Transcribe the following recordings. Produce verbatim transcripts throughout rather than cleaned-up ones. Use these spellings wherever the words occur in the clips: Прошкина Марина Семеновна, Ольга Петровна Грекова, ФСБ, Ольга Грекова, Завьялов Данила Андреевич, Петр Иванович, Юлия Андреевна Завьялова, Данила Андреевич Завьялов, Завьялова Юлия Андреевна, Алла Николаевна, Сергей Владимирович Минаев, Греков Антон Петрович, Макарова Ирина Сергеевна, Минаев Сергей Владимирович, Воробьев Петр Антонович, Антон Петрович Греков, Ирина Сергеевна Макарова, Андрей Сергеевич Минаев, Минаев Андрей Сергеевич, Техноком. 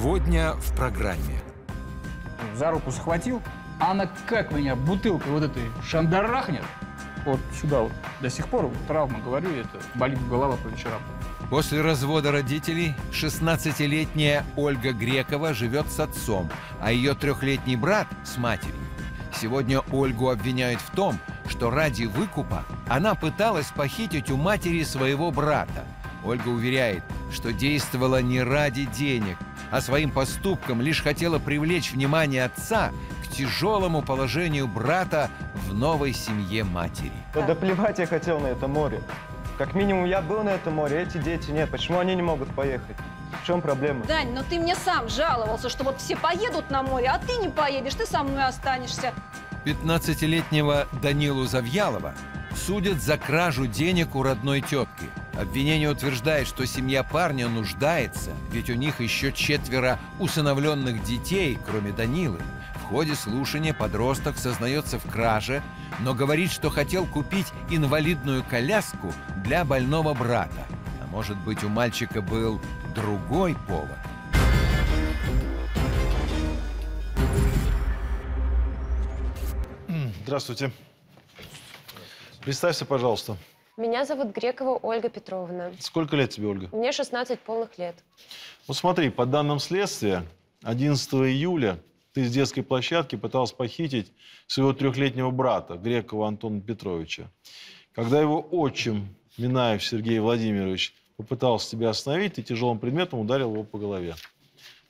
Сегодня в программе. За руку схватил, а она как меня бутылкой вот этой шандарахнет. Вот сюда вот. До сих пор травма, говорю, это болит голова по вечерам. После развода родителей шестнадцатилетняя Ольга Грекова живет с отцом, а ее трехлетний брат с матерью. Сегодня Ольгу обвиняют в том, что ради выкупа она пыталась похитить у матери своего брата. Ольга уверяет, что действовала не ради денег, а своим поступком лишь хотела привлечь внимание отца к тяжелому положению брата в новой семье матери. Да плевать я хотел на это море. Как минимум, я был на этом море, эти дети нет. Почему они не могут поехать? В чем проблема? Дань, но ты мне сам жаловался, что вот все поедут на море, а ты не поедешь, ты со мной останешься. пятнадцатилетнего Данилу Завьялова судят за кражу денег у родной тетки. Обвинение утверждает, что семья парня нуждается, ведь у них еще четверо усыновленных детей, кроме Данилы. В ходе слушания подросток сознается в краже, но говорит, что хотел купить инвалидную коляску для больного брата. А может быть, у мальчика был другой повод. Здравствуйте. Представься, пожалуйста. Меня зовут Грекова Ольга Петровна. Сколько лет тебе, Ольга? Мне шестнадцать полных лет. Ну смотри, по данным следствия, одиннадцатого июля... ты с детской площадки пытался похитить своего трехлетнего брата, Грекова Антона Петровича. Когда его отчим, Минаев Сергей Владимирович, попытался тебя остановить, ты тяжелым предметом ударил его по голове.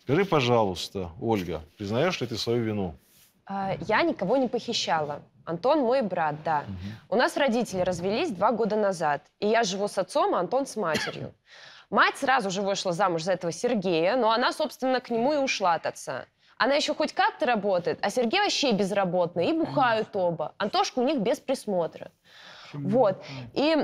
Скажи, пожалуйста, Ольга, признаешь ли ты свою вину? Я никого не похищала. Антон мой брат, да. Угу. У нас родители развелись два года назад. И я живу с отцом, а Антон с матерью. Мать сразу же вышла замуж за этого Сергея, но она, собственно, к нему и ушла от отца. Она еще хоть как-то работает, а Сергей вообще безработный, и бухают оба. Антошка у них без присмотра. Вот. И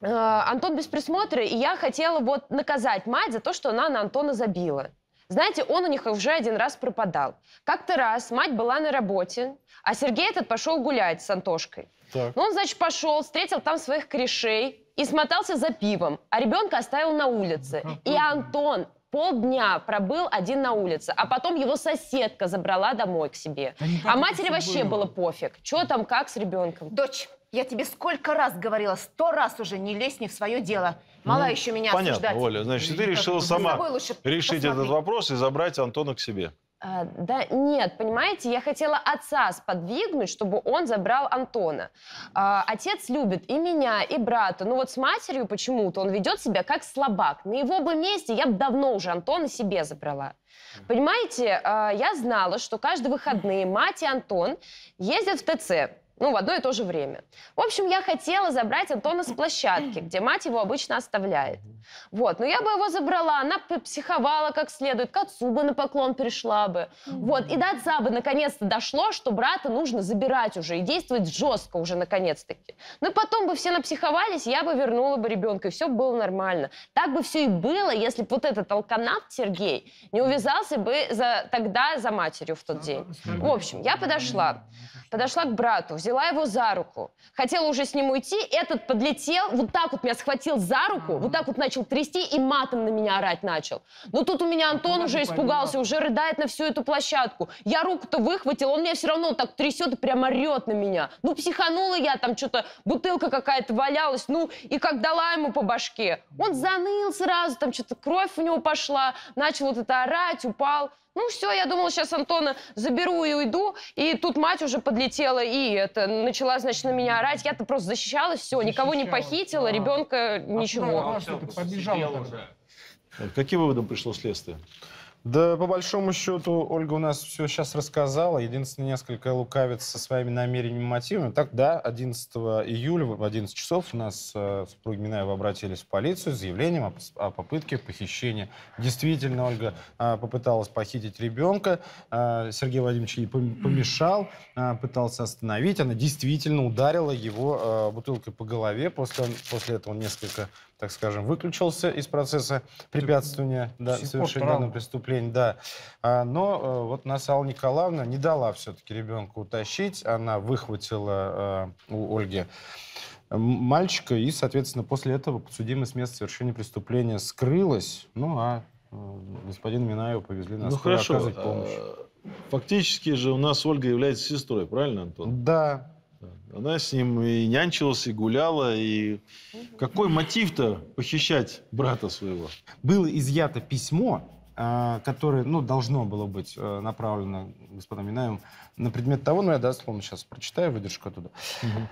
э, Антон без присмотра, и я хотела вот наказать мать за то, что она на Антона забила. Знаете, он у них уже один раз пропадал. Как-то раз мать была на работе, а Сергей этот пошел гулять с Антошкой. Так. Ну, он, значит, пошел, встретил там своих корешей и смотался за пивом, а ребенка оставил на улице. И Антон... полдня пробыл один на улице, а потом его соседка забрала домой к себе. А матери вообще было пофиг, что там, как с ребенком. Дочь, я тебе сколько раз говорила, сто раз уже не лезь не в свое дело. Мала ну, еще меня понятно, осуждать. Понятно, Оля, значит, ты решила сама решить этот вопрос и забрать Антона к себе. А, да нет, понимаете, я хотела отца сподвигнуть, чтобы он забрал Антона. А, отец любит и меня, и брата, но вот с матерью почему-то он ведет себя как слабак. На его бы месте я бы давно уже Антона себе забрала. Понимаете, а, я знала, что каждые выходные мать и Антон ездят в ТЦ, ну, в одно и то же время. В общем, я хотела забрать Антона с площадки, где мать его обычно оставляет. Вот, но я бы его забрала, она психовала как следует, к отцу бы на поклон перешла бы. Вот, и до отца бы наконец-то дошло, что брата нужно забирать уже и действовать жестко уже наконец-таки. Ну, потом бы все напсиховались, я бы вернула бы ребенка, и все было нормально. Так бы все и было, если бы вот этот алканат Сергей не увязался бы за, тогда за матерью в тот день. В общем, я подошла, подошла к брату, взяла его за руку. Хотела уже с ним уйти, этот подлетел, вот так вот меня схватил за руку, вот так вот начал трясти и матом на меня орать начал. Но тут у меня Антон уже испугался, уже рыдает на всю эту площадку. Я руку-то выхватила, он меня все равно так трясет и прям орет на меня. Ну, психанула я, там что-то бутылка какая-то валялась, ну, и как дала ему по башке. Он заныл сразу, там что-то кровь у него пошла, начал вот это орать, упал. Ну все, я думала, сейчас Антона заберу и уйду. И тут мать уже подлетела и это, начала, значит, на меня орать. Я-то просто защищалась, все, никого не похитила, а. Ребенка ничего. А что, побежала уже. Какие выводы пришло следствие? Да, по большому счету, Ольга у нас все сейчас рассказала. Единственное, несколько лукавиц со своими намерениями и мотивами. Так, да, одиннадцатого июля в одиннадцать часов у нас э, супруги Минаева обратились в полицию с заявлением о, о попытке похищения. Действительно, Ольга э, попыталась похитить ребенка. Э, Сергей Владимирович ей помешал, э, пытался остановить. Она действительно ударила его э, бутылкой по голове. После, после этого он несколько... так скажем, выключился из процесса препятствования да, совершения данного преступления. Да. А, но а, вот нас Алла Николаевна не дала все-таки ребенку утащить. Она выхватила а, у Ольги мальчика и, соответственно, после этого подсудимый с места совершения преступления скрылась. Ну, а господину Минаеву повезли нас. Ну хорошо, оказывать помощь. Фактически же у нас Ольга является сестрой, правильно, Антон? Да. Она с ним и нянчилась, и гуляла, и какой мотив-то похищать брата своего? Было изъято письмо, которое, ну, должно было быть направлено господам Минаевым на предмет того, ну, я дословно сейчас прочитаю выдержку оттуда. Угу.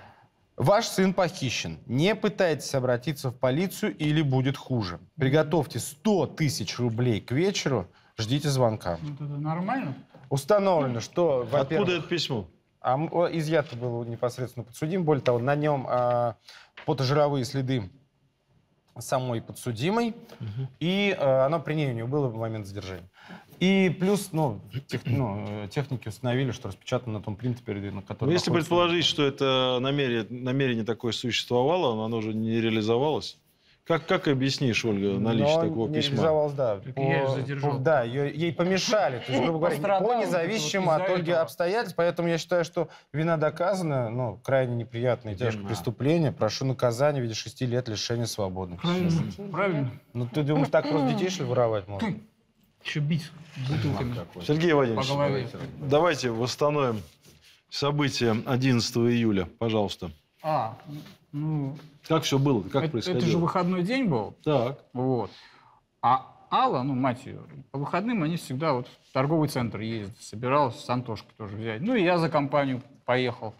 Ваш сын похищен. Не пытайтесь обратиться в полицию или будет хуже. Приготовьте сто тысяч рублей к вечеру, ждите звонка. Вот это нормально? Установлено, что... Откуда это письмо? А изъято было непосредственно подсудим. Более того, на нем а, потожировые следы самой подсудимой. Угу. И а, оно при ней у нее было в момент задержания. И плюс, ну, тех, ну, техники установили, что распечатано на том принтере, на котором... Если предположить, что это намерение, намерение такое существовало, но оно же не реализовалось. Как, как объяснишь, Ольга, наличие но такого письма? Реализовалось, да. По, я ее задержал. По, да, ее, ей помешали, то есть, грубо говоря, по независимым от Ольги обстоятельств. Поэтому я считаю, что вина доказана, но крайне неприятное и тяжкое преступление. Прошу наказания в виде шести лет лишения свободы. Правильно. Правильно. Ну ты думаешь, так просто детей, что ли, воровать можно? Ты еще бить бутылками. Сергей Владимирович, давайте восстановим события одиннадцатого июля, пожалуйста. А, ну... Как все было? Как это, происходило? Это же выходной день был. Так. Вот. А Алла, ну, мать ее, по выходным они всегда вот в торговый центр ездят. Собиралась с Антошкой тоже взять. Ну, и я за компанию поехал.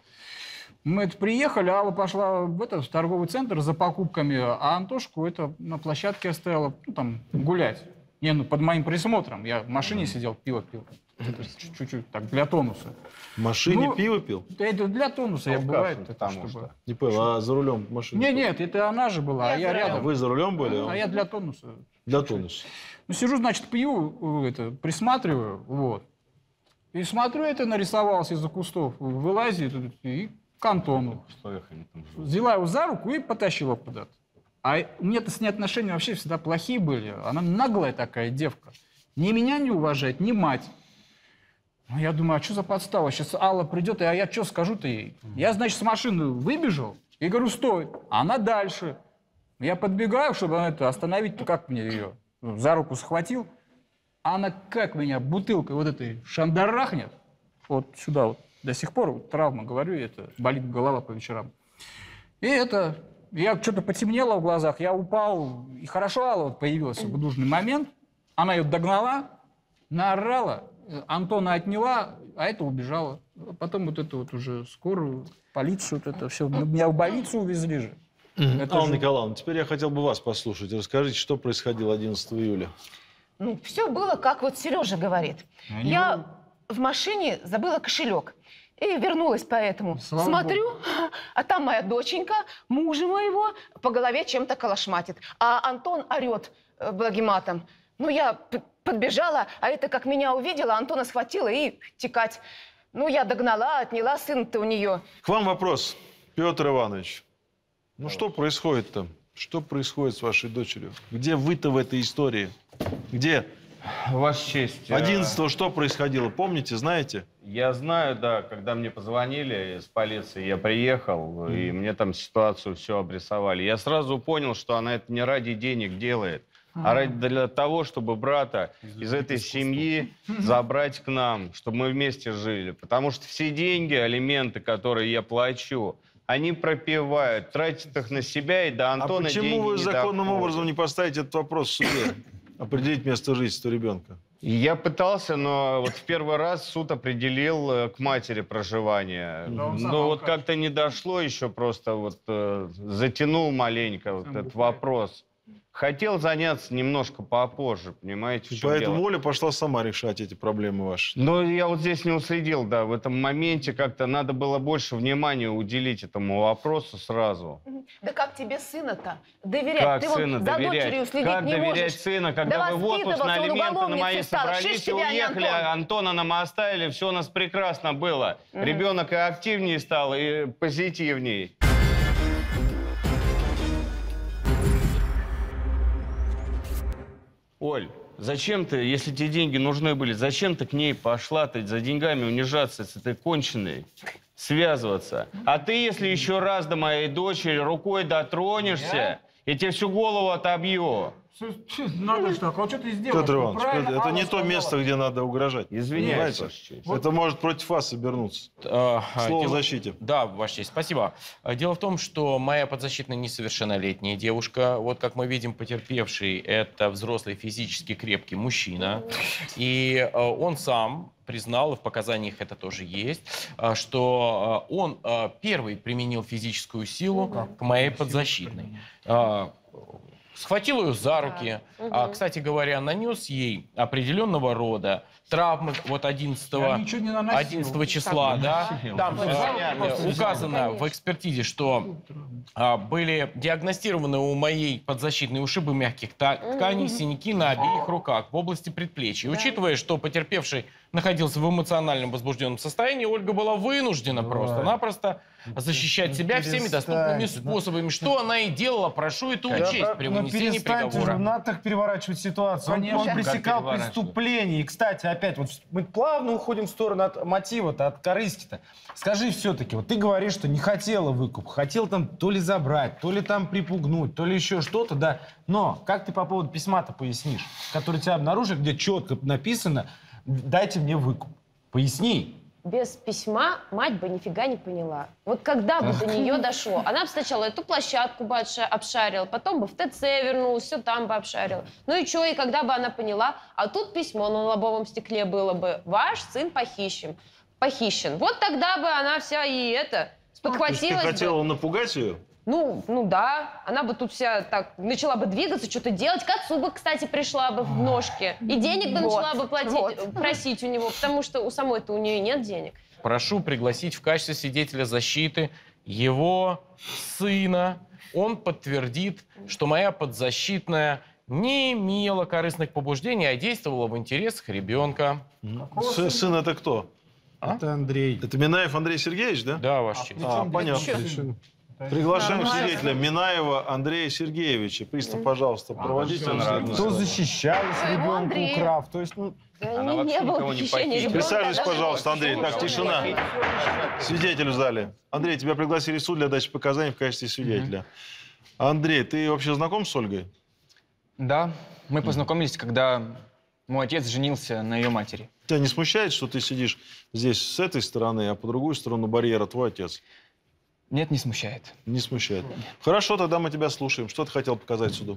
Мы это приехали, Алла пошла в, это, в торговый центр за покупками, а Антошку это на площадке оставила, ну, там, гулять. Не, ну, под моим присмотром. Я в машине сидел, пиво пил. Чуть-чуть так, для тонуса. В машине ну, пиво пил? Это для тонуса, а я бывает. Это, там чтобы... может, да. Не понял, а за рулем машины? Нет, нет, это она же была, я а я рядом. А вы за рулем были? А, а я для тонуса. Для тонуса. Ну, сижу, значит, пью, это, присматриваю, вот. И смотрю, это нарисовалось из-за кустов, вылазит и к Антону. Взяла его за руку и потащила куда-то. А у меня-то с ней отношения вообще всегда плохие были. Она наглая такая девка. Ни меня не уважает, ни мать. Я думаю, а что за подстава? Сейчас Алла придет, а я что скажу-то ей? Я, значит, с машины выбежал и говорю, стой. Она дальше. Я подбегаю, чтобы она это остановить-то, как мне ее за руку схватил. Она как меня бутылкой вот этой шандарахнет. Вот сюда вот. До сих пор вот, травма, говорю, это болит голова по вечерам. И это... Я что-то потемнело в глазах, я упал. И хорошо Алла вот появилась в нужный момент. Она ее догнала, наорала. Антона отняла, а это убежала. Потом вот это вот уже скорую, полицию, вот это все. Меня в больницу увезли же. Алла же... Николаевна, теперь я хотел бы вас послушать. Расскажите, что происходило одиннадцатого июля? Ну, все было, как вот Сережа говорит. Я, я не... в машине забыла кошелек. И вернулась поэтому. Слава Смотрю, Богу. А там моя доченька, мужа моего, по голове чем-то колошматит. А Антон орет благим матом. Ну, я... подбежала, а это как меня увидела, Антона схватила и текать. Ну, я догнала, отняла сына-то у нее. К вам вопрос, Петр Иванович. Ну, что происходит там? Что происходит с вашей дочерью? Где вы-то в этой истории? Где? Ваша честь. одиннадцатого что происходило? Помните, знаете? Я знаю, да. Когда мне позвонили из полиции, я приехал, mm. и мне там ситуацию все обрисовали. Я сразу понял, что она это не ради денег делает. А ради для того, чтобы брата из этой семьи забрать к нам, чтобы мы вместе жили. Потому что все деньги, алименты, которые я плачу, они пропивают, тратят их на себя и до Антона деньги не доходят. А почему вы законным образом не поставите этот вопрос в суде? Определить место жительства ребенка? Я пытался, но вот в первый раз суд определил к матери проживание. Но, но вот как-то не дошло еще, просто вот э, затянул маленько вот этот вопрос. Хотел заняться немножко попозже, понимаете? Поэтому дело? Оля пошла сама решать эти проблемы ваши. Но я вот здесь не уследил, да, в этом моменте как-то надо было больше внимания уделить этому вопросу сразу. Да как тебе сына-то доверять? Как ты сына вот доверять? За как не доверять можешь? Сына, когда да вы в отпуск на алименты на мои собрались и уехали, Антон. Антона нам оставили, все у нас прекрасно было. Mm-hmm. Ребенок и активнее стал, и позитивнее. Оль, зачем ты, если тебе деньги нужны были, зачем ты к ней пошла, ты за деньгами унижаться с этой конченной, связываться? А ты, если еще раз до моей дочери рукой дотронешься, я тебе всю голову отобью. Надо что? А что ты сделал? Петр Иванович, правильно? Это Алла не сказала. То место, где надо угрожать. Извиняюсь. Вот. Это может против вас обернуться. А, Слово дело... защите. Да, Ваша честь, спасибо. Дело в том, что моя подзащитная несовершеннолетняя девушка. Вот как мы видим, потерпевший это взрослый физически крепкий мужчина. И он сам признал, и в показаниях это тоже есть, что он первый применил физическую силу к моей подзащитной. Схватил ее за руки, да. а, угу. кстати говоря, нанес ей определенного рода травмы вот одиннадцатого, одиннадцатого числа. Да? Там Ой, указано конечно. в экспертизе, что а, были диагностированы у моей подзащитной ушибы мягких тканей, угу. синяки на обеих руках в области предплечья. Да. Учитывая, что потерпевший находился в эмоциональном возбужденном состоянии, Ольга была вынуждена просто-напросто защищать себя всеми доступными способами, что она и делала, прошу это учесть при вынесении приговора. Надо так переворачивать ситуацию. Он, он пресекал преступление. И, кстати, опять, вот мы плавно уходим в сторону от мотива-то, от корысти-то. Скажи все-таки, вот ты говоришь, что не хотела выкуп, хотел там то ли забрать, то ли там припугнуть, то ли еще что-то, да. Но как ты по поводу письма-то пояснишь, который тебя обнаружил, где четко написано: дайте мне выкуп. Поясни. Без письма мать бы нифига не поняла. Вот когда бы до нее дошло, она бы сначала эту площадку бы обшарила, потом бы в ТЦ вернулась, все там бы обшарила. Ну и что, и когда бы она поняла, а тут письмо на лобовом стекле было бы: ваш сын похищен. Похищен. Вот тогда бы она вся и это сподхватилась. То есть ты хотела бы напугать ее? Ну, ну да, она бы тут вся так начала бы двигаться, что-то делать. К отцу бы, кстати, пришла бы в ножки. И денег бы вот, начала бы платить, вот. просить у него, потому что у самой-то у нее нет денег. Прошу пригласить в качестве свидетеля защиты его сына. Он подтвердит, что моя подзащитная не имела корыстных побуждений, а действовала в интересах ребенка. Сын, сын это кто? А? Это Андрей. Это Минаев Андрей Сергеевич, да? Да, Ваша честь. А, понятно. Приглашаем да, свидетеля Минаева Андрея Сергеевича. Пристав, пожалуйста, а, проводите. Кто защищался, ребенка украв. То есть, ну... Да она не было похищения ребенка. Присаживайтесь, пожалуйста, Андрей. Так, тишина. Свидетелю сдали. Андрей, тебя пригласили в суд для дачи показаний в качестве свидетеля. Андрей, ты вообще знаком с Ольгой? Да, мы познакомились, когда мой отец женился на ее матери. Тебя не смущает, что ты сидишь здесь с этой стороны, а по другую сторону барьера твой отец? Нет, не смущает. Не смущает. Нет. Хорошо, тогда мы тебя слушаем. Что ты хотел показать суду?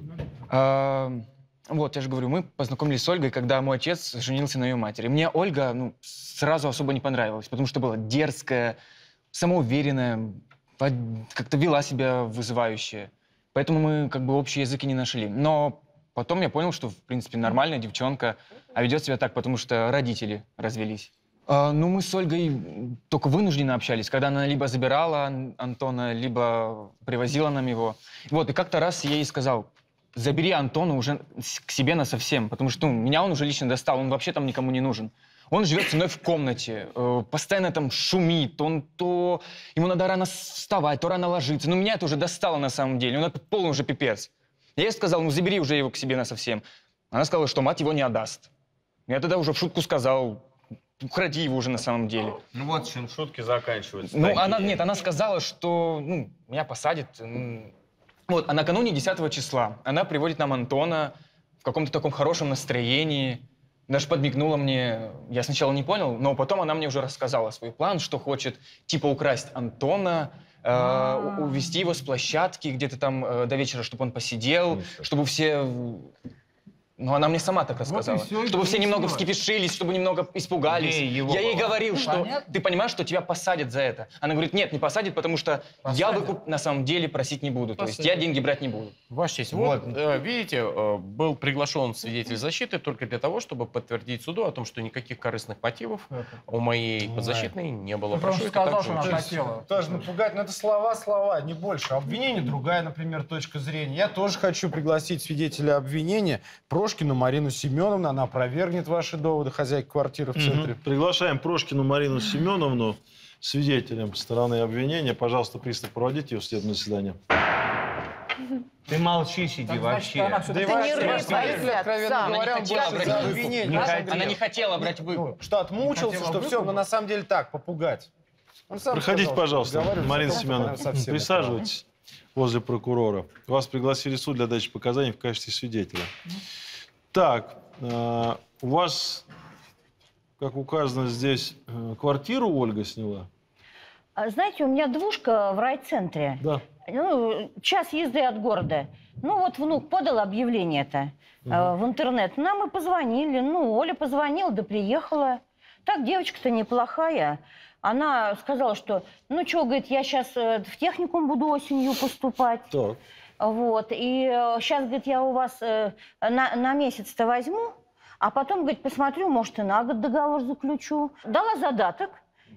А, вот, я же говорю, мы познакомились с Ольгой, когда мой отец женился на ее матери. Мне Ольга ну, сразу особо не понравилась, потому что была дерзкая, самоуверенная, как-то вела себя вызывающе. Поэтому мы как бы общие языки не нашли. Но потом я понял, что, в принципе, нормальная девчонка, а ведет себя так, потому что родители развелись. Ну, мы с Ольгой только вынужденно общались, когда она либо забирала Антона, либо привозила нам его. Вот, и как-то раз я ей сказал: забери Антона уже к себе насовсем, потому что ну, меня он уже лично достал, он вообще там никому не нужен. Он живет со мной в комнате, постоянно там шумит, он то... Ему надо рано вставать, то рано ложиться. Ну, меня это уже достало на самом деле, он это полный уже пипец. Я ей сказал: ну, забери уже его к себе насовсем. Она сказала, что мать его не отдаст. Я тогда уже в шутку сказал: укради его уже на самом деле. Ну вот чем шутки заканчиваются. Ну она, нет, она сказала, что ну, меня посадят. Вот, а накануне десятого числа она приводит нам Антона в каком-то таком хорошем настроении. Даже подмигнула мне, я сначала не понял, но потом она мне уже рассказала свой план, что хочет типа украсть Антона, э, увезти его с площадки где-то там э, до вечера, чтобы он посидел, чтобы все... Но она мне сама так рассказала. Вот все, чтобы все немного вскипешились, чтобы немного испугались. Не, я ей говорил, что понятно? Ты понимаешь, что тебя посадят за это. Она говорит: нет, не посадят, потому что посадят. Я выкуп на самом деле просить не буду. Посадят. То есть я деньги брать не буду. Ваша честь, вот, вот э, видите, э, был приглашен свидетель защиты только для того, чтобы подтвердить суду о том, что никаких корыстных мотивов это. у моей подзащитной да. не было. Прошу, сказал, что она хотела. Тоже напугать, но это слова-слова, не больше. Обвинение другая, например, точка зрения. Я тоже хочу пригласить свидетеля обвинения Прошкину Марину Семеновну, она опровергнет ваши доводы, хозяйка квартиры в центре. Угу. Приглашаем Прошкину Марину Семеновну свидетелем стороны обвинения. Пожалуйста, пристав, проводите ее в судебное заседание. Ты молчи, сиди так, вообще. Значит, она... да это не рыба, свидетель, откровенно говоря, он больше не хотела. Она не хотела брать выкуп. Что отмучился, что выкуп? все, но на самом деле так, попугать. Проходите, сказал, пожалуйста, Марина Семеновна, присаживайтесь. возле прокурора. Вас пригласили в суд для дачи показаний в качестве свидетеля. Так, э, у вас, как указано здесь, квартиру Ольга сняла? Знаете, у меня двушка в райцентре. Да. Ну, час езды от города. Ну, вот внук подал объявление-то угу. э, в интернет. Нам и позвонили. Ну, Оля позвонила, да приехала. Так, девочка-то неплохая. Она сказала, что, ну, что, говорит, я сейчас в техникум буду осенью поступать. Так. Вот. И сейчас, говорит, я у вас на, на месяц-то возьму, а потом, говорит, посмотрю, может, и на год договор заключу. Дала задаток.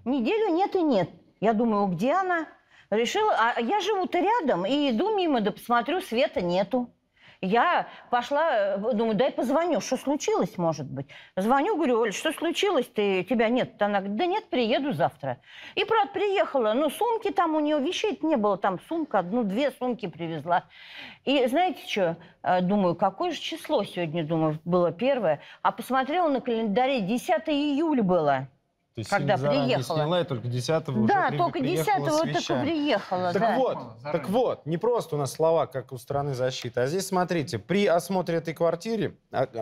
Неделю нет и нет. Я думаю, где она? Решила, а я живу-то рядом, и иду мимо, да посмотрю, света нету. Я пошла, думаю, дай позвоню, что случилось, может быть. Звоню, говорю, Оль, что случилось, ты, тебя нет? Она говорит, да нет, приеду завтра. И, правда, приехала, но сумки там у нее, вещей не было, там сумка, одну-две сумки привезла. И знаете что, думаю, какое же число сегодня, думаю, было первое. А посмотрела на календаре, десятое июля было. То есть когда приехала. Сняла, и только десятого да, уже только десятого только приехала. Так, да. вот, так вот, не просто у нас слова, как у страны защиты. А здесь, смотрите, при осмотре этой квартиры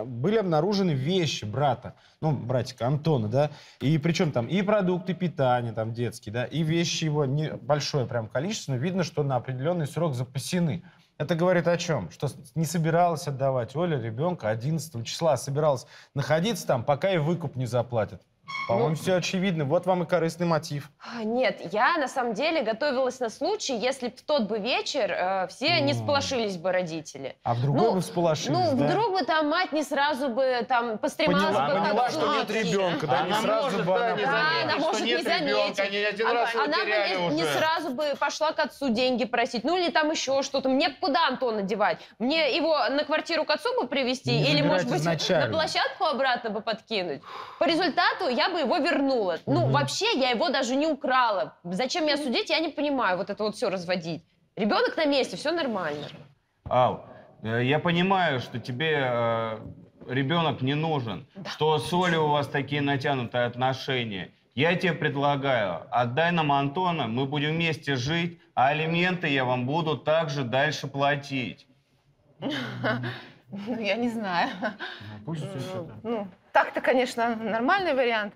были обнаружены вещи брата, ну, братика Антона, да, и причем там и продукты питания там детские, да, и вещи его небольшое прям количество, но видно, что на определенный срок запасены. Это говорит о чем? Что не собиралась отдавать Оля ребенка одиннадцатого числа, собиралась находиться там, пока и выкуп не заплатят. По-моему, ну, все очевидно. Вот вам и корыстный мотив. Нет, я на самом деле готовилась на случай, если в тот бы вечер э, все ну, не сполошились бы родители. А вдруг ну, бы сполошились, Ну, да? вдруг бы там мать не сразу бы там постремалась поняла, бы... Поняла, поняла, что нет ребенка, да, она не сразу может, бы... Она, да, она может не заметить. Ребенка, она она бы не, не сразу бы пошла к отцу деньги просить. Ну, или там еще что-то. Мне куда Антона девать? Мне его на квартиру к отцу бы привезти? Не или, может быть, изначально. на площадку обратно бы подкинуть? По результату я бы его вернула. Угу. Ну, вообще, я его даже не украла. Зачем меня судить, я не понимаю, вот это вот все разводить. Ребенок на месте, все нормально. Ал, я понимаю, что тебе э, ребенок не нужен, да. что с Олей у вас такие натянутые отношения. Я тебе предлагаю, отдай нам Антона, мы будем вместе жить, а алименты я вам буду также дальше платить. Ну, я не знаю. Пусть все. Так-то, конечно, нормальный вариант.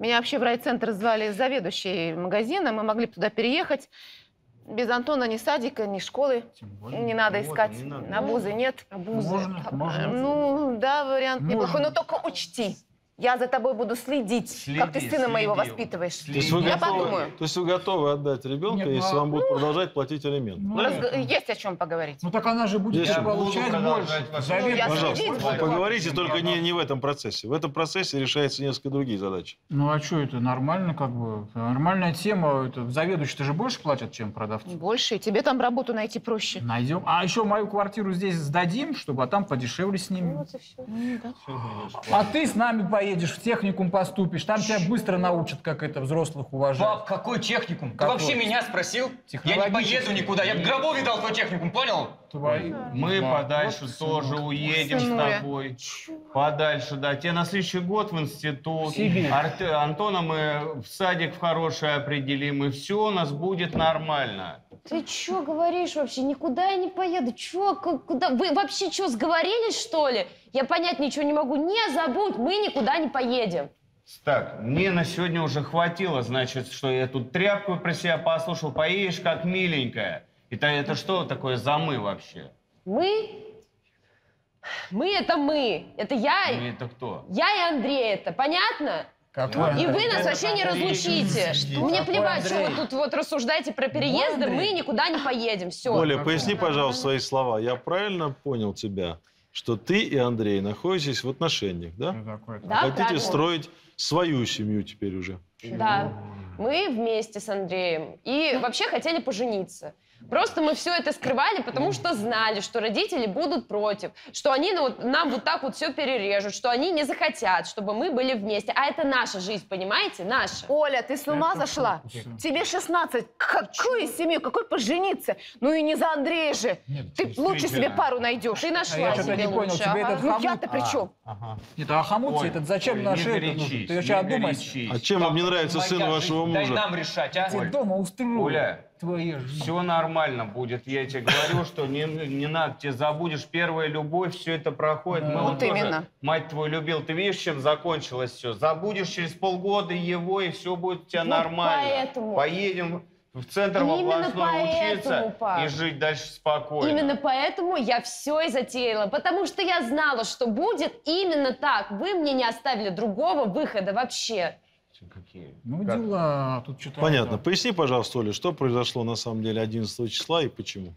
Меня вообще в райцентр звали заведующей магазина. Мы могли бы туда переехать. Без Антона ни садика, ни школы. Более, не надо искать. Не надо. Обузы нет. Обузы. Можно, а, можно. Ну, да, вариант можно. неплохой. Но только учти. Я за тобой буду следить, следи, как ты сына следи, моего воспитываешь. Следи. То есть вы Я готовы, подумаю. То есть вы готовы отдать ребенка, Нет, если ну, вам будут ну, продолжать платить алименты? Ну, да? Есть о чем поговорить. Ну так она же будет Я получать больше. Завет, ну, поговорите, только не, не в этом процессе. В этом процессе решаются несколько другие задачи. Ну а что это нормально как бы? Нормальная тема. Это заведующие-то же больше платят, чем продавцы. Больше. И тебе там работу найти проще. Найдем. А еще мою квартиру здесь сдадим, чтобы а там подешевле снимем. Ну, вот и все. Ну, да. все а ты с нами поедешь. Едешь в техникум, поступишь, там тебя быстро научат, как это взрослых уважать. Пап, какой техникум? Какой? Ты вообще меня спросил? Я не поеду никуда, я в гробу видал твой техникум, понял? Твои... Мы да. подальше вот тоже сынок. уедем Сынуля. с тобой. Чёрт. Подальше, да. Тебе на следующий год в институт. В Арт... Антона мы в садик в хороший определим, и все у нас будет нормально. Ты что говоришь вообще? Никуда я не поеду. Чё? Куда? Вы вообще что, сговорились, что ли? Я понять ничего не могу. Не забудь, мы никуда не поедем. Так, мне на сегодня уже хватило, значит, что я тут тряпку про себя послушал. Поедешь как миленькая. Это, это что такое за мы вообще? Мы? Мы это мы. Это я. Мы это кто? Я и Андрей это. Понятно? Какой? И вы нас это вообще не разлучите. Что? Мне Какой плевать, Андрей? что вы тут вот рассуждаете про переезды. Мы никуда не поедем. Все. Оля, Какой? поясни, пожалуйста, свои слова. Я правильно понял тебя, что ты и Андрей находитесь в отношениях, да? да Хотите правильно. строить свою семью теперь уже? Да. Мы вместе с Андреем. И вообще хотели пожениться. Просто мы все это скрывали, потому что знали, что родители будут против, что они ну, нам вот так вот все перережут, что они не захотят, чтобы мы были вместе. А это наша жизнь, понимаете? Наша. Оля, ты с ума это зашла? Шутка. Тебе шестнадцать. Какую семью? Какой пожениться? Ну и не за Андрея же. Нет, ты лучше себе пару найдешь. Ты нашла а я себе не понял, лучше. Тебе ага. этот ну я-то при чем? А, ага. Нет, а хомут этот зачем на шею? Ты еще одумайся. А чем вам не нравится сын вашего мужа? Дай нам решать, а? Дома устроил. Оля. твои жизни. Все нормально будет. Я тебе говорю, что не, не надо, тебе забудешь. Первая любовь, все это проходит. Да. Мы вот, вот именно. Мать твою любил. Ты видишь, чем закончилось все? Забудешь через полгода его, и все будет у тебя вот нормально. Поэтому. Поедем в центр в областной учиться и жить дальше спокойно. Именно поэтому я все и затеяла. Потому что я знала, что будет именно так. Вы мне не оставили другого выхода вообще. Какие? Ну, как? Дела. Тут что-то понятно. Надо. Поясни, пожалуйста, Оля, что произошло на самом деле одиннадцатого числа и почему?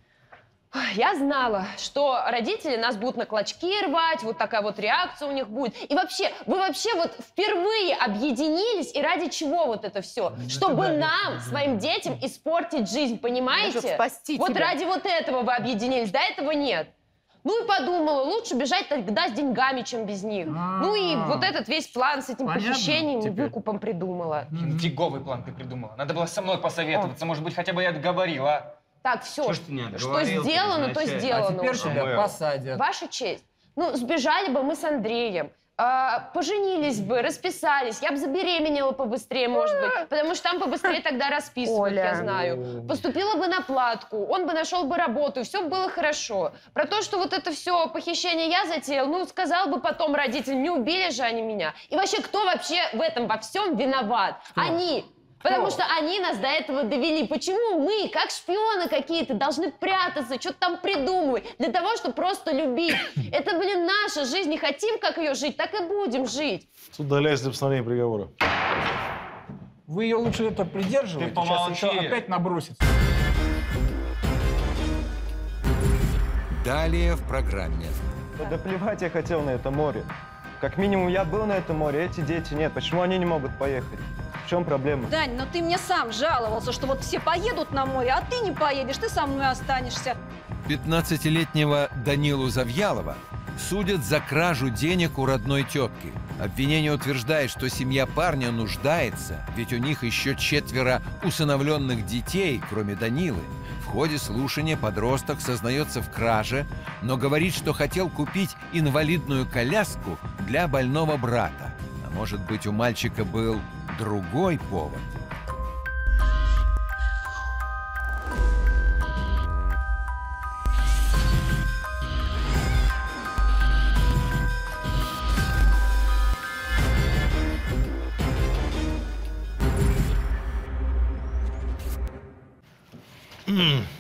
Я знала, что родители нас будут на клочки рвать, вот такая вот реакция у них будет. И вообще, вы вообще вот впервые объединились, и ради чего вот это все? Да, чтобы да, нам, да, своим детям, испортить жизнь, понимаете? Спасти вот тебя. Ради вот этого вы объединились, до этого нет. Ну и подумала, лучше бежать тогда с деньгами, чем без них. А-а-а. Ну и вот этот весь план с этим понятно похищением и выкупом придумала. Фиговый план ты придумала. Надо было со мной посоветоваться, а. Может быть, хотя бы я отговорила. Так, все, что, что, что сделано, то сделано. А теперь тебя посадят. Ваша честь. Ну, сбежали бы мы с Андреем. А, поженились бы, расписались. Я бы забеременела побыстрее, может быть. Потому что там побыстрее тогда расписывают, Оля. Я знаю. Поступила бы на платку, он бы нашел бы работу, и все было хорошо. Про то, что вот это все похищение я затеял, ну, сказал бы потом родителям, не убили же они меня. И вообще, кто вообще в этом во всем виноват? Кто? Они. Кто? Потому что они нас до этого довели. Почему мы, как шпионы какие-то, должны прятаться, что-то там придумывать, для того, чтобы просто любить? Это, блин, наша жизнь. Не хотим, как ее жить, так и будем жить. Суд удаляет для постановления приговора. Вы ее лучше это придерживаете. Ты помолчи. Сейчас еще опять набросится. Далее в программе. Да плевать я хотел на это море. Как минимум, я был на этом море, эти дети нет. Почему они не могут поехать? В чем проблема? Дань, но ты мне сам жаловался, что вот все поедут на море, а ты не поедешь, ты со мной останешься. пятнадцатилетнего Данилу Завьялова судят за кражу денег у родной тетки. Обвинение утверждает, что семья парня нуждается, ведь у них еще четверо усыновленных детей, кроме Данилы. В ходе слушания подросток сознается в краже, но говорит, что хотел купить инвалидную коляску для больного брата. А может быть, у мальчика был другой повод.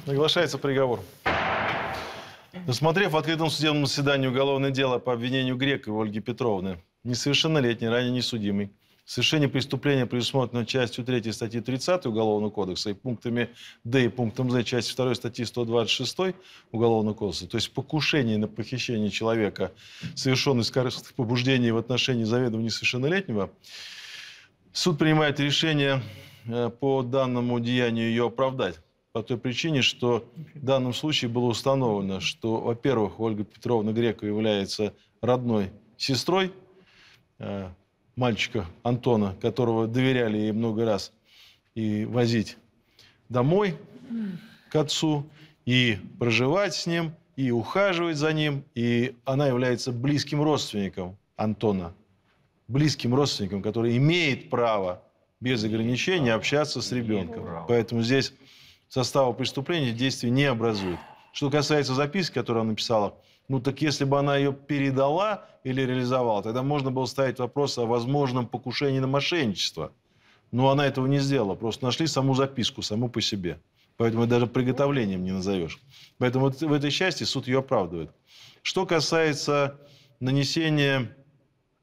Оглашается приговор. Досмотрев в открытом судебном заседании уголовное дело по обвинению Грековой Ольги Петровны, несовершеннолетней, ранее несудимой, совершение преступления, предусмотренного частью третьей статьи тридцатой Уголовного кодекса и пунктами Д и пунктом З частью второй статьи сто двадцать шесть Уголовного кодекса, то есть покушение на похищение человека, совершенное из корыстных побуждений в отношении заведомо несовершеннолетнего, суд принимает решение по данному деянию ее оправдать. По той причине, что в данном случае было установлено, что, во-первых, Ольга Петровна Грекова является родной сестрой э, мальчика Антона, которого доверяли ей много раз и возить домой к отцу, и проживать с ним, и ухаживать за ним. И она является близким родственником Антона, близким родственником, который имеет право без ограничений общаться с ребенком. Поэтому здесь состава преступления действий не образует. Что касается записки, которую она написала, ну так если бы она ее передала или реализовала, тогда можно было ставить вопрос о возможном покушении на мошенничество. Но она этого не сделала, просто нашли саму записку, саму по себе. Поэтому даже приготовлением не назовешь. Поэтому вот в этой части суд ее оправдывает. Что касается нанесения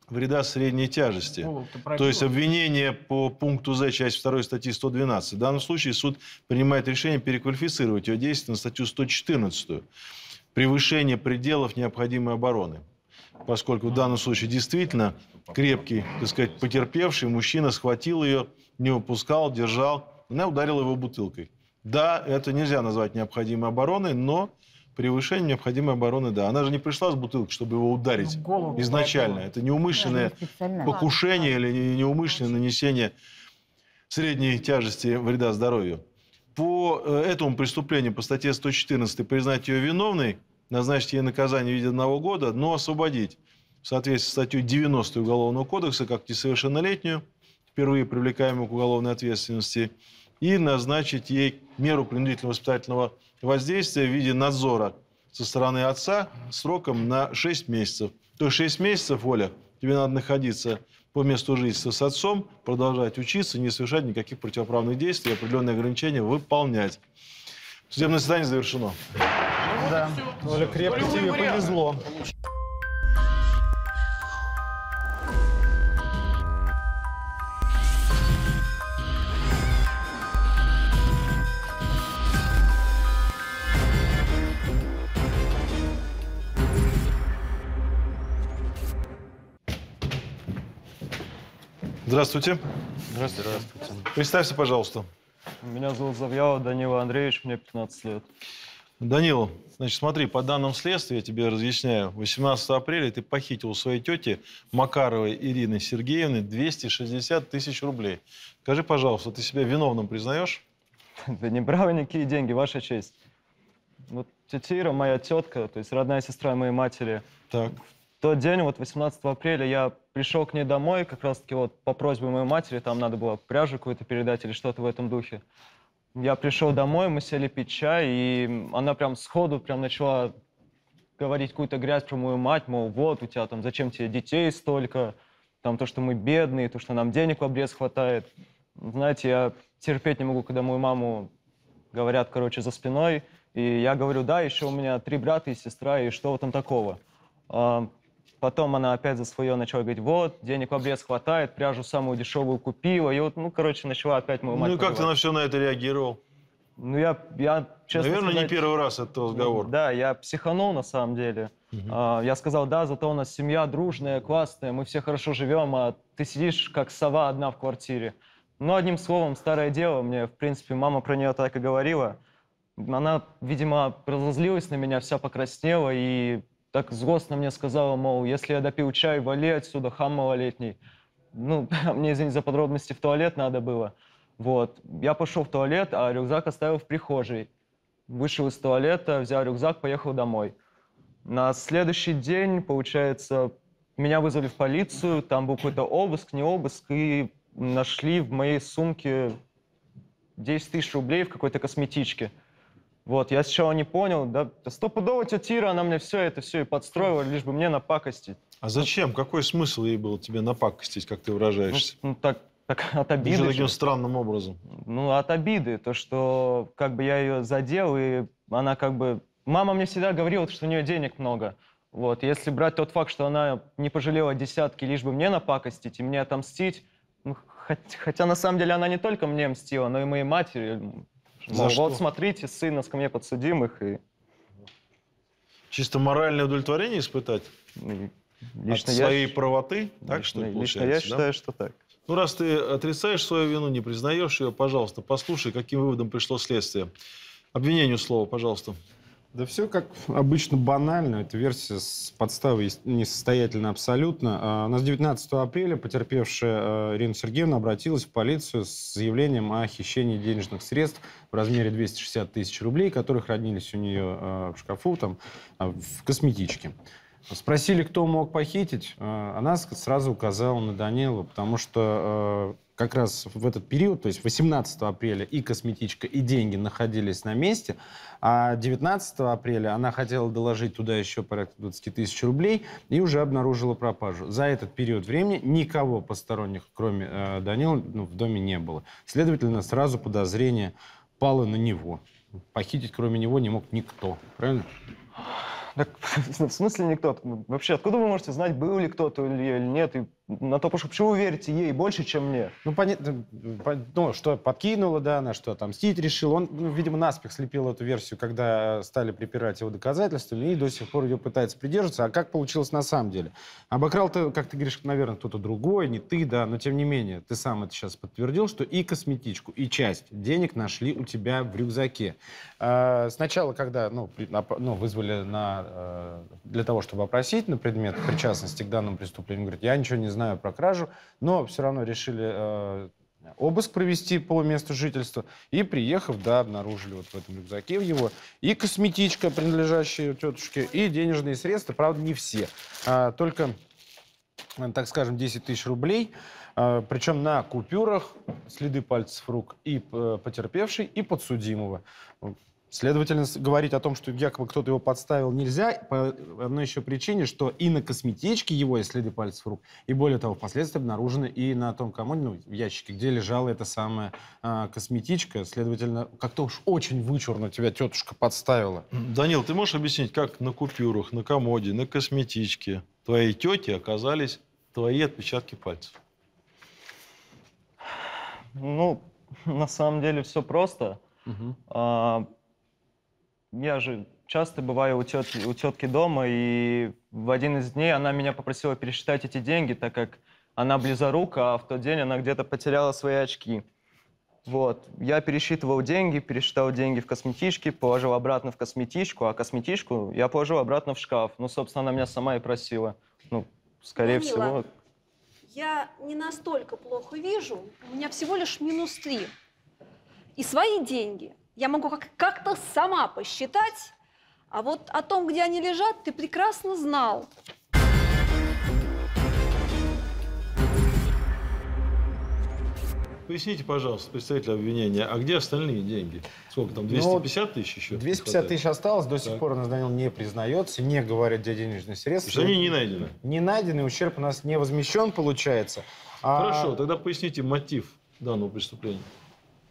вреда средней тяжести. О, то есть обвинение по пункту З, часть второй статьи сто двенадцать. В данном случае суд принимает решение переквалифицировать ее действие на статью сто четырнадцать. Превышение пределов необходимой обороны. Поскольку в данном случае действительно крепкий, так сказать, потерпевший мужчина схватил ее, не выпускал, держал. Она ударила его бутылкой. Да, это нельзя назвать необходимой обороной, но превышение необходимой обороны, да. Она же не пришла с бутылки, чтобы его ударить изначально. Голову. Это неумышленное не покушение или неумышленное нанесение средней тяжести вреда здоровью. По этому преступлению, по статье сто четырнадцать, признать ее виновной, назначить ей наказание в виде одного года, но освободить в соответствии с статьей девяностой Уголовного кодекса как несовершеннолетнюю, впервые привлекаемую к уголовной ответственности, и назначить ей меру принудительного воспитательного воздействия в виде надзора со стороны отца сроком на шесть месяцев. То есть шесть месяцев, Оля, тебе надо находиться по месту жительства с отцом, продолжать учиться, не совершать никаких противоправных действий, определенные ограничения выполнять. Судебное заседание завершено. Да, Оля, крепко тебе повезло. Здравствуйте. Здравствуйте. Здравствуйте. Представься, пожалуйста. Меня зовут Завьялов Данила Андреевич, мне пятнадцать лет. Данила, значит, смотри, по данным следствия, я тебе разъясняю, восемнадцатого апреля ты похитил у своей тети Макаровой Ирины Сергеевны двести шестьдесят тысяч рублей. Скажи, пожалуйста, ты себя виновным признаешь? Да не брал никакие деньги, ваша честь. Вот тетя Ира, моя тетка, то есть родная сестра моей матери. Так. В тот день, вот восемнадцатого апреля, я пришел к ней домой, как раз-таки вот по просьбе моей матери, там надо было пряжу какую-то передать или что-то в этом духе. Я пришел домой, мы сели пить чай, и она прям сходу прям начала говорить какую-то грязь про мою мать, мол, вот у тебя там, зачем тебе детей столько, там то, что мы бедные, то, что нам денег в обрез хватает. Знаете, я терпеть не могу, когда мою маму говорят, короче, за спиной, и я говорю, да, еще у меня три брата и сестра, и что там такого. Потом она опять за свое начала говорить, вот, денег в обрез хватает, пряжу самую дешевую купила. И вот, ну, короче, начала опять мою мать. Ну, и как ты на все на это реагировал? Ну, я, я честно Наверное, сказать, не первый раз этот разговор. Да, я психанул на самом деле. Угу. А, я сказал, да, зато у нас семья дружная, классная, мы все хорошо живем, а ты сидишь как сова одна в квартире. Ну, одним словом, старое дело, мне, в принципе, мама про нее так и говорила. Она, видимо, разозлилась на меня, вся покраснела и... Так злостно мне сказала, мол, если я допил чай, вали отсюда, хам малолетний. Ну, мне, извините за подробности, в туалет надо было. Вот. Я пошел в туалет, а рюкзак оставил в прихожей. Вышел из туалета, взял рюкзак, поехал домой. На следующий день, получается, меня вызвали в полицию, там был какой-то обыск, не обыск, и нашли в моей сумке десять тысяч рублей в какой-то косметичке. Вот, я сначала не понял, да, стопудово тетя Ира, она мне все это все и подстроила, лишь бы мне напакостить. А зачем? Какой смысл ей было тебе напакостить, как ты выражаешься? Ну, ну так, так, от обиды. Даже таким странным образом. Ну, от обиды, то, что как бы я ее задел, и она как бы... Мама мне всегда говорила, что у нее денег много. Вот, если брать тот факт, что она не пожалела десятки, лишь бы мне напакостить и мне отомстить, ну, хоть, хотя на самом деле она не только мне мстила, но и моей матери... Мол, вот смотрите, сына ко мне подсудимых. И... Чисто моральное удовлетворение испытать? Лично от я своей ш... правоты? Так, лично, что ли, лично я да? считаю, что так. Ну, раз ты отрицаешь свою вину, не признаешь ее, пожалуйста, послушай, каким выводом пришло следствие. Обвинению слово, пожалуйста. Да все как обычно банально. Эта версия с подставой несостоятельна абсолютно. У нас девятнадцатого апреля потерпевшая Ирина Сергеевна обратилась в полицию с заявлением о хищении денежных средств в размере двухсот шестидесяти тысяч рублей, которые хранились у нее в шкафу, там, в косметичке. Спросили, кто мог похитить. Она сразу указала на Данилу, потому что как раз в этот период, то есть восемнадцатого апреля и косметичка, и деньги находились на месте, а девятнадцатого апреля она хотела доложить туда еще порядка двадцати тысяч рублей и уже обнаружила пропажу. За этот период времени никого посторонних, кроме э, Данила, ну, в доме не было. Следовательно, сразу подозрение пало на него. Похитить кроме него не мог никто, правильно? Так, в смысле никто? Вообще, откуда вы можете знать, был ли кто-то или нет? И на то, почему вы верите ей больше, чем мне? Ну, понятно, ну, что подкинула, да, она что, отомстить решила. Он, ну, видимо, наспех слепил эту версию, когда стали припирать его доказательствами, и до сих пор ее пытается придерживаться. А как получилось на самом деле? Обокрал-то, как ты говоришь, наверное, кто-то другой, не ты, да, но тем не менее, ты сам это сейчас подтвердил, что и косметичку, и часть денег нашли у тебя в рюкзаке. А, сначала, когда, ну, ну, вызвали на... для того, чтобы опросить на предмет причастности к данному преступлению, говорит, я ничего не знаю про кражу, но все равно решили э, обыск провести по месту жительства, и, приехав, да, обнаружили вот в этом рюкзаке его и косметичка, принадлежащая тетушке, и денежные средства, правда, не все, а только, так скажем, десять тысяч рублей. Причем на купюрах следы пальцев рук и потерпевшей, и подсудимого. Следовательно, говорить о том, что якобы кто-то его подставил, нельзя. По одной еще причине, что и на косметичке его есть следы пальцев рук. И более того, впоследствии обнаружены и на том комоде, ну, в ящике, где лежала эта самая а, косметичка. Следовательно, как-то уж очень вычурно тебя тетушка подставила. Данил, ты можешь объяснить, как на купюрах, на комоде, на косметичке твоей тети оказались твои отпечатки пальцев? Ну, на самом деле все просто. Угу. А я же часто бываю у тетки, у тетки дома, и в один из дней она меня попросила пересчитать эти деньги, так как она близорука, а в тот день она где-то потеряла свои очки. Вот. Я пересчитывал деньги, пересчитал деньги в косметичке, положил обратно в косметичку, а косметичку я положил обратно в шкаф. Ну, собственно, она меня сама и просила. Ну, скорее Данила, всего... я не настолько плохо вижу, у меня всего лишь минус три. И свои деньги я могу как-то сама посчитать, а вот о том, где они лежат, ты прекрасно знал. Поясните, пожалуйста, представитель обвинения, а где остальные деньги? Сколько там, двести пятьдесят тысяч еще? двести пятьдесят тысяч осталось, до сих так. пор у нас Данил не признается, не говорит, где денежные средства. То есть они не найдены? Не найдены, ущерб у нас не возмещен, получается. А... Хорошо, тогда поясните мотив данного преступления.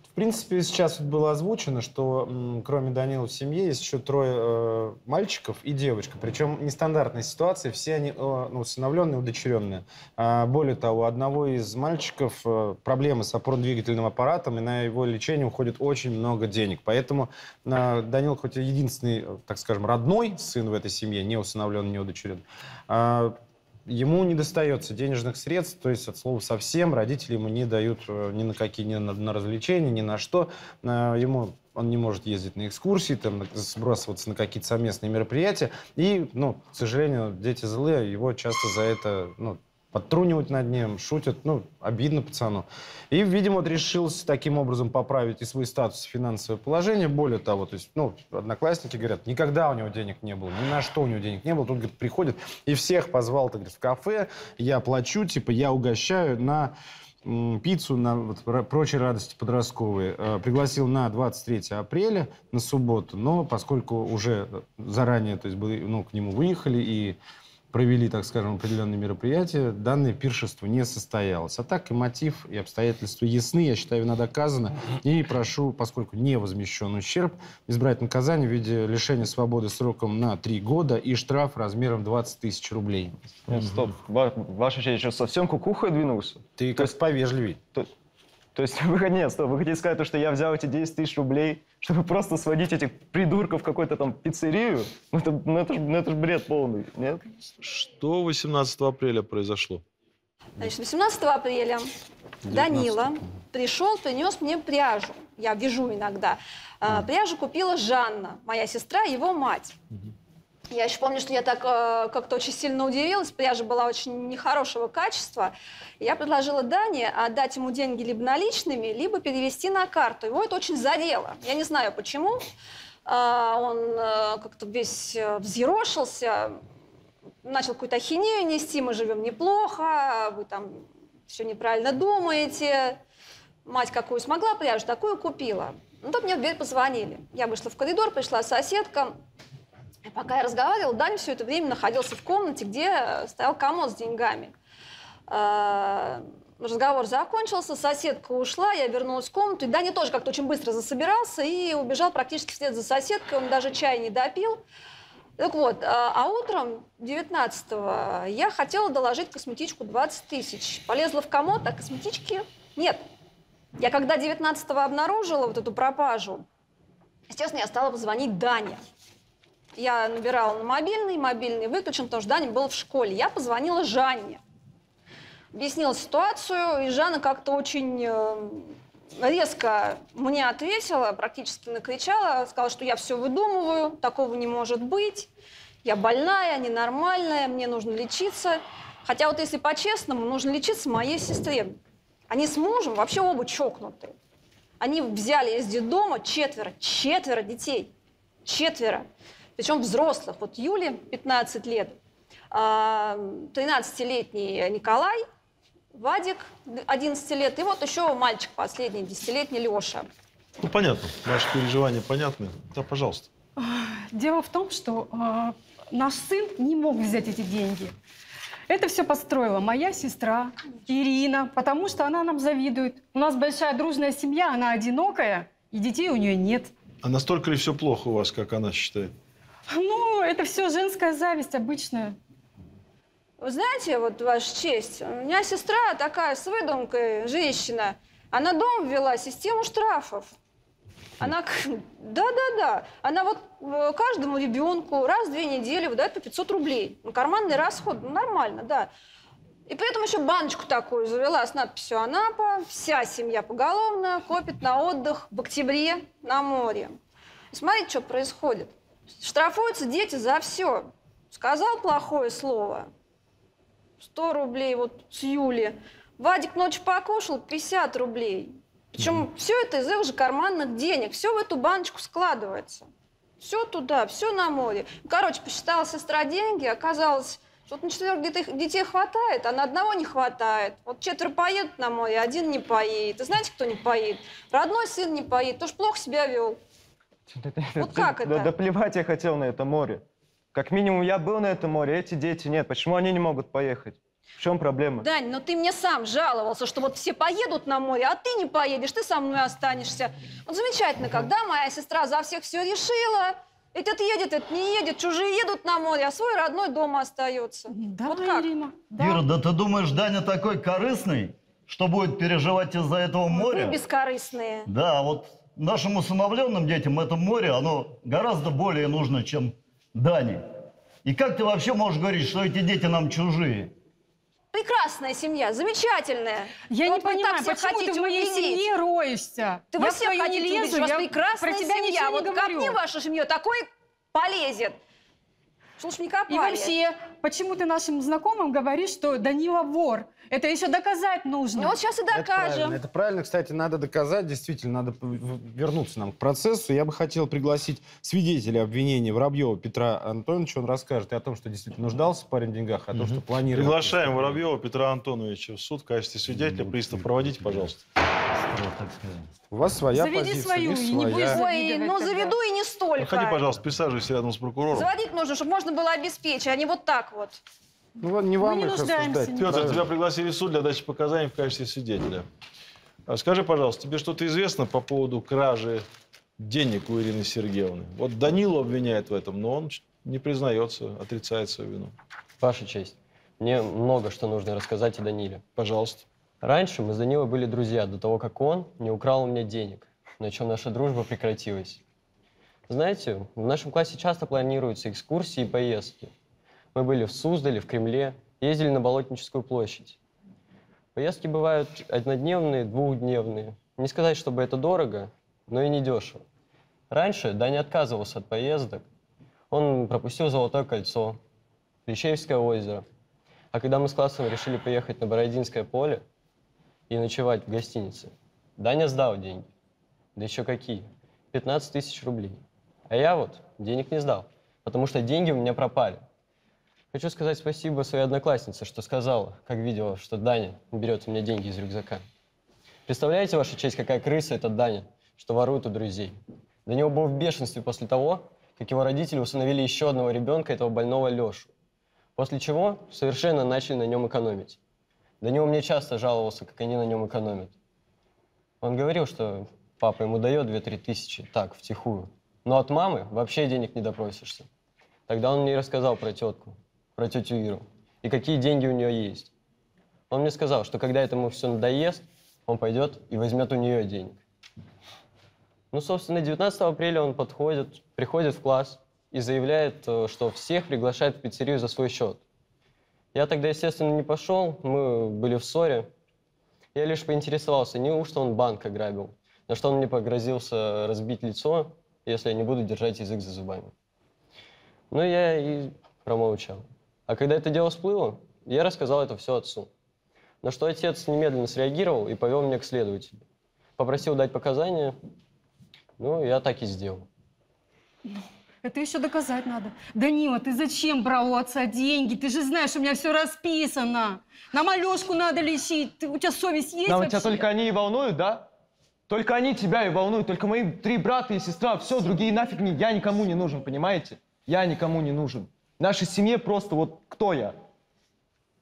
В принципе, сейчас было озвучено, что м, кроме Данила в семье есть еще трое э, мальчиков и девочка. Причем нестандартная ситуация, все они э, ну, усыновленные, удочеренные. А, более того, у одного из мальчиков э, проблемы с опорно-двигательным аппаратом, и на его лечение уходит очень много денег. Поэтому э, Данил, хоть и единственный, так скажем, родной сын в этой семье, не усыновленный, не удочеренный, э, ему не достается денежных средств, то есть, от слова совсем, родители ему не дают ни на какие, ни на, на развлечения, ни на что. Ему он не может ездить на экскурсии, там, сбрасываться на какие-то совместные мероприятия. И, ну, к сожалению, дети злые, его часто за это, ну, подтрунивают над ним, шутят, ну, обидно пацану. И, видимо, вот решился таким образом поправить и свой статус, и финансовое положение. Более того, то есть, ну, одноклассники говорят, никогда у него денег не было, ни на что у него денег не было. Тут, говорит, приходит и всех позвал, так, говорит, в кафе, я плачу, типа, я угощаю на пиццу, на вот, прочие радости подростковые. Э, пригласил на двадцать третье апреля, на субботу, но поскольку уже заранее, то есть, были, ну, к нему выехали и... провели, так скажем, определенные мероприятия, данное пиршество не состоялось. А так и мотив, и обстоятельства ясны, я считаю, вина доказана. И прошу, поскольку не возмещен ущерб, избрать наказание в виде лишения свободы сроком на три года и штраф размером двадцать тысяч рублей. Нет, стоп. Ва ваша честь, что совсем кукухой двинулся? Ты как-то повежливей. То, то есть, вы, нет, стоп, вы хотите сказать, что я взял эти десять тысяч рублей, чтобы просто сводить этих придурков в какую-то там пиццерию? Ну это, ну, это, ну, это ж бред полный, нет? Что восемнадцатого апреля произошло? Значит, восемнадцатого апреля девятнадцатого. Данила пришел, принес мне пряжу. Я вяжу иногда. А, пряжу купила Жанна, моя сестра, его мать. Угу. Я еще помню, что я так э, как-то очень сильно удивилась. Пряжа была очень нехорошего качества. Я предложила Дане отдать ему деньги либо наличными, либо перевести на карту. Его это очень задело. Я не знаю, почему. Он как-то весь взъерошился, начал какую-то ахинею нести. Мы живем неплохо, вы там все неправильно думаете. Мать какую смогла пряжу, такую купила. Ну, тут мне в дверь позвонили. Я вышла в коридор, пришла соседка. И пока я разговаривала, Даня все это время находился в комнате, где стоял комод с деньгами. Разговор закончился, соседка ушла, я вернулась в комнату. И Даня тоже как-то очень быстро засобирался и убежал практически вслед за соседкой. Он даже чай не допил. Так вот, а утром девятнадцатого я хотела доложить косметичку двадцать тысяч. Полезла в комод, а косметички нет. Я когда девятнадцатого обнаружила вот эту пропажу, естественно, я стала позвонить Дане. Я набирала на мобильный, мобильный выключен, потому что Даня был в школе. Я позвонила Жанне. Объяснила ситуацию, и Жанна как-то очень резко мне ответила, практически накричала, сказала, что я все выдумываю, такого не может быть, я больная, ненормальная, мне нужно лечиться. Хотя вот если по-честному, нужно лечиться моей сестре. Они с мужем вообще оба чокнутые. Они взяли из детдома четверо, четверо детей, четверо, причем взрослых. Вот Юле пятнадцать лет, тринадцатилетний Николай, Вадик, одиннадцать лет, и вот еще мальчик последний, десятилетний Леша. Ну, понятно. Ваши переживания понятны. Да, пожалуйста. Дело в том, что э, наш сын не мог взять эти деньги. Это все построила моя сестра Ирина, потому что она нам завидует. У нас большая дружная семья, она одинокая, и детей у нее нет. А настолько ли все плохо у вас, как она считает? Ну, это все женская зависть обычная. Вы знаете, вот, Ваша честь, у меня сестра такая с выдумкой, женщина. Она дом ввела систему штрафов. Она, да-да-да, она вот каждому ребенку раз в две недели выдает по пятьсот рублей. Карманный расход, ну, нормально, да. И при этом еще баночку такую завела с надписью «Анапа». Вся семья поголовно копит на отдых в октябре на море. И смотрите, что происходит. Штрафуются дети за все. Сказал плохое слово. сто рублей вот с Юли. Вадик ночью покушал, пятьдесят рублей. Причем mm. все это из их же карманных денег. Все в эту баночку складывается. Все туда, все на море. Короче, посчитала сестра деньги, оказалось, что вот на четырех детей, детей хватает, а на одного не хватает. Вот четверо поедут на море, один не поедет. И знаете, кто не поедет? Родной сын не поедет, тоже плохо себя вел. Вот как это? Да плевать я хотел на это море. Как минимум, я был на этом море, эти дети нет. Почему они не могут поехать? В чем проблема? Дань, но ты мне сам жаловался, что вот все поедут на море, а ты не поедешь, ты со мной останешься. Вот замечательно, когда моя сестра за всех все решила. Этот едет, этот не едет, чужие едут на море, а свой родной дома остается. Да, вот как? Ирина, да. Ира, да ты думаешь, Даня такой корыстный, что будет переживать из-за этого моря? Мы бескорыстные. Да, вот нашим усыновленным детям это море, оно гораздо более нужно, чем Дане. И как ты вообще можешь говорить, что эти дети нам чужие? Прекрасная семья, замечательная. Я но не вот понимаю, почему ты в моей семье роешься? Ты во всех хотите убедить, у вас прекрасная семья. Вот копни вашу семью, такой полезет. Слушай, не копали. И вообще, почему ты нашим знакомым говоришь, что Данила вор? Это еще доказать нужно. Ну вот сейчас и докажем. Это правильно. Это правильно, кстати, надо доказать. Действительно, надо вернуться нам к процессу. Я бы хотел пригласить свидетеля обвинения Воробьева Петра Антоновича. Он расскажет и о том, что действительно нуждался парень в деньгах, о том, что планировал. Приглашаем Воробьева Петра Антоновича в суд в качестве свидетеля. Пристав, проводите, пожалуйста. У вас своя позиция. Заведи свою, и не будешь завидовать. Ну, заведу и не столько. Проходи, пожалуйста, присаживайся рядом с прокурором. Заводить нужно, чтобы можно было обеспечить, а не вот так вот. Ну, ладно, не вам их осуждать. Петр, тебя пригласили в суд для дачи показаний в качестве свидетеля. Скажи, пожалуйста, тебе что-то известно по поводу кражи денег у Ирины Сергеевны? Вот Данилу обвиняют в этом, но он не признается, отрицает свою вину. Ваша честь, мне много что нужно рассказать о Даниле. Пожалуйста. Раньше мы с Данилой были друзья, до того, как он не украл у меня денег, на чем наша дружба прекратилась. Знаете, в нашем классе часто планируются экскурсии и поездки. Мы были в Суздале, в Кремле, ездили на Болотническую площадь. Поездки бывают однодневные, двухдневные. Не сказать, чтобы это дорого, но и не дешево. Раньше Даня отказывался от поездок. Он пропустил Золотое кольцо, Лещеевское озеро. А когда мы с классом решили поехать на Бородинское поле и ночевать в гостинице, Даня сдал деньги. Да еще какие? пятнадцать тысяч рублей. А я вот денег не сдал, потому что деньги у меня пропали. Хочу сказать спасибо своей однокласснице, что сказала, как видела, что Даня берет у меня деньги из рюкзака. Представляете, Ваша честь, какая крыса этот Даня, что ворует у друзей. Данил был в бешенстве после того, как его родители усыновили еще одного ребенка, этого больного Лешу. После чего совершенно начали на нем экономить. Данил мне часто жаловался, как они на нем экономят. Он говорил, что папа ему дает две-три тысячи, так, втихую. Но от мамы вообще денег не допросишься. Тогда он мне рассказал про тетку, про тетю Иру, и какие деньги у нее есть. Он мне сказал, что когда этому все надоест, он пойдет и возьмет у нее денег. Ну, собственно, девятнадцатого апреля он подходит, приходит в класс и заявляет, что всех приглашает в пиццерию за свой счет. Я тогда, естественно, не пошел, мы были в ссоре. Я лишь поинтересовался, неужто он банк ограбил, на что он мне погрозился разбить лицо, если я не буду держать язык за зубами. Ну, я и промолчал. А когда это дело всплыло, я рассказал это все отцу. На что отец немедленно среагировал и повел меня к следователю. Попросил дать показания, ну, я так и сделал. Это еще доказать надо. Данила, ты зачем брал у отца деньги? Ты же знаешь, у меня все расписано. Нам Алешку надо лечить. Ты, у тебя совесть есть? Да, у тебя только они и волнуют, да? Только они тебя и волнуют. Только мои три брата и сестра. Все, другие нафиг не... Я никому не нужен, понимаете? Я никому не нужен. В нашей семье просто вот кто я?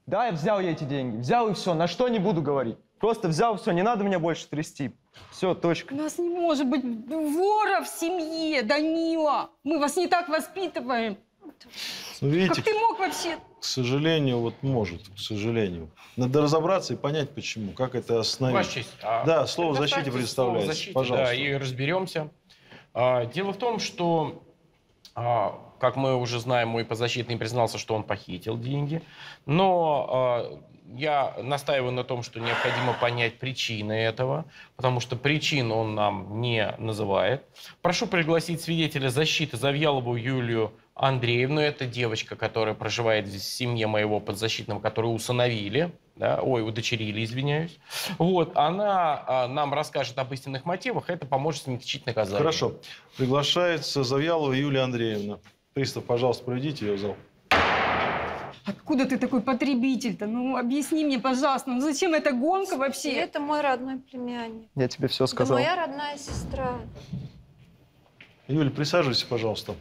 Да, я взял я эти деньги. Взял и все. На что не буду говорить. Просто взял, все, не надо меня больше трясти. Все, точка. У нас не может быть вора в семье, Данила. Мы вас не так воспитываем. Ну, видите, как ты мог вообще? К сожалению, вот может, к сожалению. Надо разобраться и понять, почему, как это остановить. Честь, а да, слово «защите» представляется. Защите, пожалуйста. Да, и разберемся. А, дело в том, что... А, как мы уже знаем, мой подзащитный признался, что он похитил деньги. Но э, я настаиваю на том, что необходимо понять причины этого, потому что причин он нам не называет. Прошу пригласить свидетеля защиты Завьялову Юлию Андреевну. Это девочка, которая проживает здесь в семье моего подзащитного, которую усыновили. Да? Ой, удочерили, извиняюсь. Вот, она а, нам расскажет об истинных мотивах. Это поможет смягчить наказание. Хорошо. Приглашается Завьялова Юлия Андреевна. Пристав, пожалуйста, проведите ее в зал. Откуда ты такой потребитель-то? Ну, объясни мне, пожалуйста, ну, зачем эта гонка вообще? И это мой родной племянник. Я тебе все сказал. Это моя родная сестра. Юля, присаживайся, пожалуйста.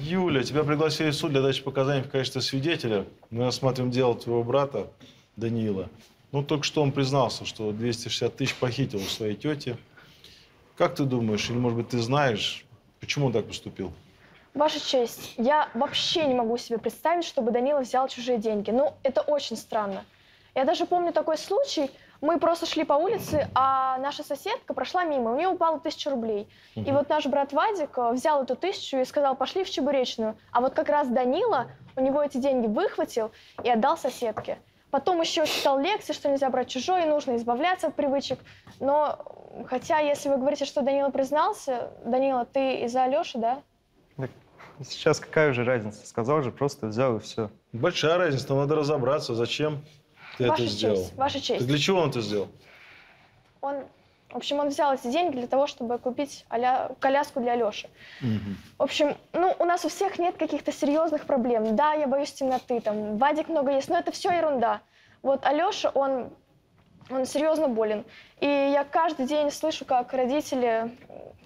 Юля, тебя пригласили в суд для дачи показаний в качестве свидетеля. Мы рассматриваем дело твоего брата Даниила. Ну, только что он признался, что двести шестьдесят тысяч похитил у своей тети. Как ты думаешь, или, может быть, ты знаешь, почему он так поступил? Ваша честь, я вообще не могу себе представить, чтобы Данила взял чужие деньги. Ну, это очень странно. Я даже помню такой случай. Мы просто шли по улице, а наша соседка прошла мимо. У нее упало тысяча рублей. Угу. И вот наш брат Вадик взял эту тысячу и сказал, пошли в Чебуречную. А вот как раз Данила у него эти деньги выхватил и отдал соседке. Потом еще читал лекции, что нельзя брать чужое, нужно избавляться от привычек. Но, хотя, если вы говорите, что Данила признался... Данила, ты из-за Алёши, да? Сейчас какая же разница? Сказал же, просто взял и все. Большая разница, но надо разобраться, зачем ты это сделал. Ваша честь. Так для чего он это сделал? Он, в общем, он взял эти деньги для того, чтобы купить а-ля коляску для Алёши. Угу. В общем, ну, у нас у всех нет каких-то серьезных проблем. Да, я боюсь темноты, там, Вадик много есть, но это все ерунда. Вот Алёша, он, он серьезно болен. И я каждый день слышу, как родители...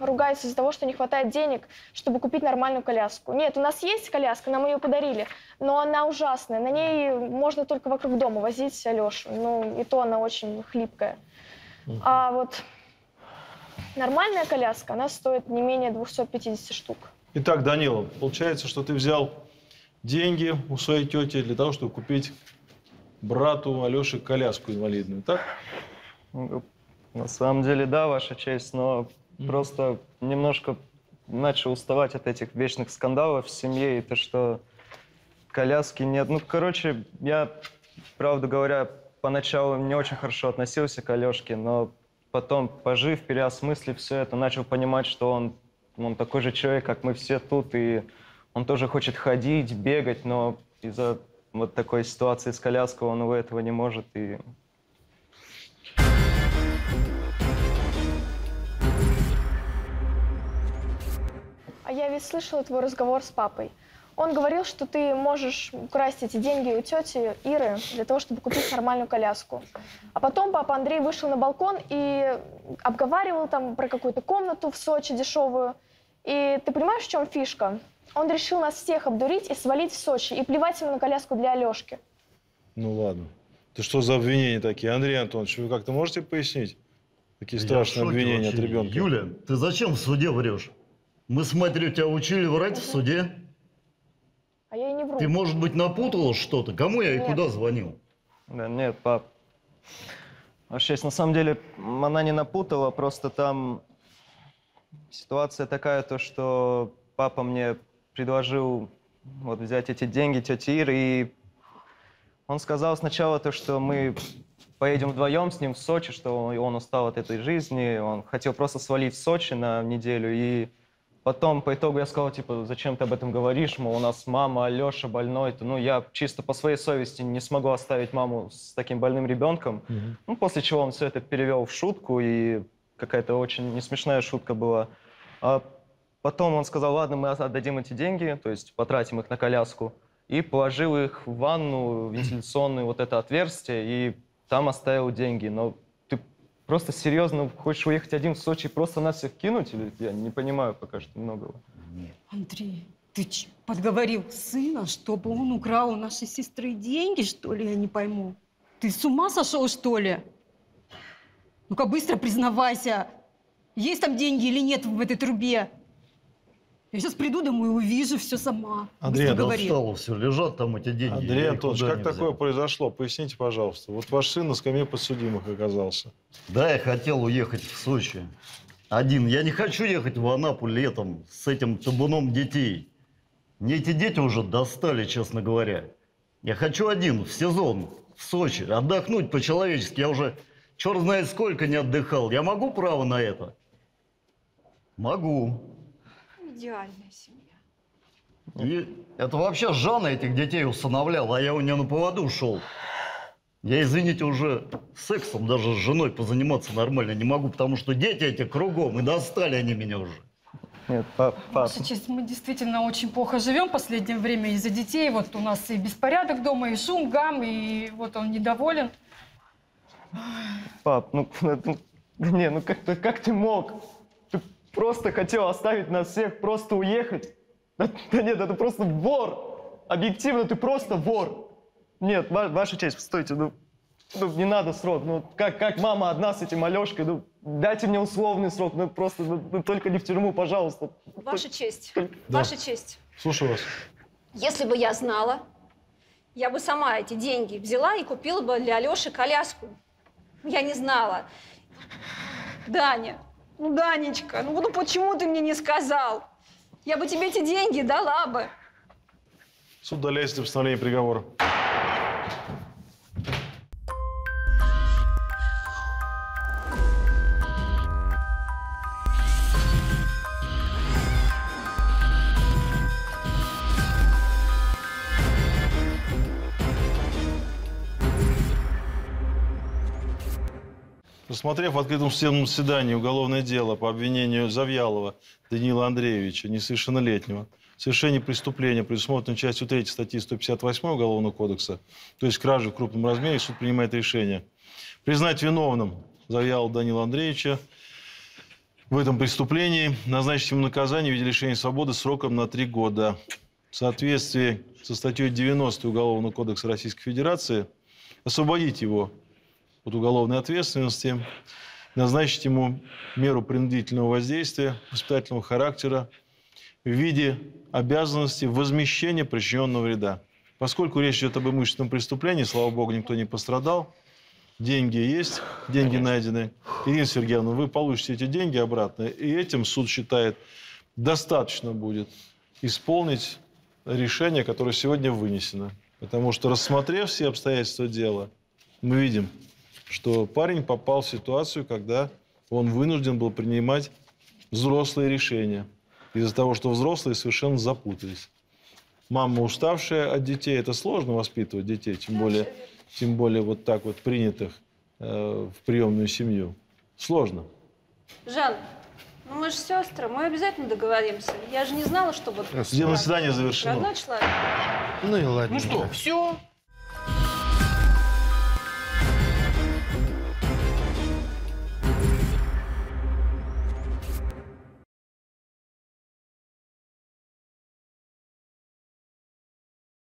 ругаются из-за того, что не хватает денег, чтобы купить нормальную коляску. Нет, у нас есть коляска, нам ее подарили, но она ужасная. На ней можно только вокруг дома возить Алешу. Ну, и то она очень хлипкая. Uh-huh. А вот нормальная коляска, она стоит не менее двухсот пятидесяти штук. Итак, Данила, получается, что ты взял деньги у своей тети для того, чтобы купить брату Алёше коляску инвалидную, так? На самом деле, да, ваша честь, но... Просто немножко начал уставать от этих вечных скандалов в семье, и то, что коляски нет. Ну, короче, я, правду говоря, поначалу не очень хорошо относился к Алёшке, но потом, пожив, переосмыслив все это, начал понимать, что он, он такой же человек, как мы все тут, и он тоже хочет ходить, бегать, но из-за вот такой ситуации с коляской он увы, этого не может, и... А я ведь слышала твой разговор с папой. Он говорил, что ты можешь украсть эти деньги у тети Иры для того, чтобы купить нормальную коляску. А потом папа Андрей вышел на балкон и обговаривал там про какую-то комнату в Сочи дешевую. И ты понимаешь, в чем фишка? Он решил нас всех обдурить и свалить в Сочи. И плевать ему на коляску для Алешки. Ну ладно. Ты что за обвинения такие, Андрей Антонович? Вы как-то можете пояснить? Такие страшные обвинения от ребенка. Юля, ты зачем в суде врешь? Мы, смотрю, тебя учили врать в суде. А я и не вру. Ты, может быть, напутала что-то? Кому я и куда звонил? Да нет, пап. Вообще, на самом деле, она не напутала, просто там ситуация такая, то, что папа мне предложил вот, взять эти деньги тети Иры, и он сказал сначала то, что мы поедем вдвоем с ним в Сочи, что он устал от этой жизни, он хотел просто свалить в Сочи на неделю, и потом, по итогу, я сказал, типа, зачем ты об этом говоришь, мол, у нас мама, Алёша больной. Ну, я чисто по своей совести не смогу оставить маму с таким больным ребенком. Mm-hmm. Ну, после чего он все это перевел в шутку, и какая-то очень несмешная шутка была. А Потом он сказал, ладно, мы отдадим эти деньги, то есть потратим их на коляску. И положил их в ванну, в вентиляционное вот это отверстие, и там оставил деньги. Но ты просто серьезно хочешь уехать один в Сочи и просто нас всех кинуть? Или я не понимаю пока что многого. Нет. Андрей, ты подговорил сына, чтобы он украл у нашей сестры деньги, что ли? Я не пойму. Ты с ума сошел, что ли? Ну-ка быстро признавайся, есть там деньги или нет в этой трубе? Я сейчас приду домой и увижу все сама. Андрей, да встал, все лежат там эти деньги. Андрей Антонович, как такое произошло? Поясните, пожалуйста. Вот ваш сын на скамье подсудимых оказался. Да, я хотел уехать в Сочи. Один. Я не хочу ехать в Анапу летом с этим табуном детей. Мне эти дети уже достали, честно говоря. Я хочу один в сезон в Сочи отдохнуть по-человечески. Я уже черт знает сколько не отдыхал. Я могу право на это? Могу. Идеальная семья. И это вообще Жанна этих детей усыновляла, а я у нее на поводу шел. Я, извините, уже сексом даже с женой позаниматься нормально не могу, потому что дети эти кругом, и достали они меня уже. Нет, пап, пап. Ваша честь, мы действительно очень плохо живем в последнее время из-за детей. Вот у нас и беспорядок дома, и шум, гам, и вот он недоволен. Пап, ну, ну, не, ну как, как ты мог? Просто хотел оставить нас всех, просто уехать. Да, да нет, это просто вор. Объективно, ты просто вор. Нет, ва ваша честь, стойте, ну, ну не надо срок. Ну как, как мама одна с этим Алешкой, ну дайте мне условный срок, ну просто ну, ну, только не в тюрьму, пожалуйста. Ваша честь, да. Ваша честь. Слушаю вас. Если бы я знала, я бы сама эти деньги взяла и купила бы для Алеши коляску. Я не знала. Даня. Ну, Данечка, ну, ну почему ты мне не сказал? Я бы тебе эти деньги дала бы. Суд удаляется постановление приговора. Рассмотрев в открытом судебном заседании уголовное дело по обвинению Завьялова Данила Андреевича, несовершеннолетнего, в совершении преступления, предусмотренного частью третьей статьи сто пятьдесят восьмой Уголовного кодекса, то есть кражи в крупном размере, суд принимает решение признать виновным Завьялова Данила Андреевича в этом преступлении, назначить ему наказание в виде лишения свободы сроком на три года. В соответствии со статьей девяностой Уголовного кодекса Российской Федерации освободить его от уголовной ответственности, назначить ему меру принудительного воздействия воспитательного характера в виде обязанности возмещения причиненного вреда. Поскольку речь идет об имущественном преступлении, слава богу, никто не пострадал, деньги есть, деньги найдены. Ирина Сергеевна, вы получите эти деньги обратно, и этим суд считает, достаточно будет исполнить решение, которое сегодня вынесено. Потому что, рассмотрев все обстоятельства дела, мы видим, что парень попал в ситуацию, когда он вынужден был принимать взрослые решения. Из-за того, что взрослые совершенно запутались. Мама, уставшая от детей, это сложно воспитывать детей, тем более, тем более вот так вот принятых э, в приемную семью. Сложно. Жан, ну мы же сестры, мы обязательно договоримся. Я же не знала, что вот... Судебное заседание завершено. Ну и ладно. Ну что, все.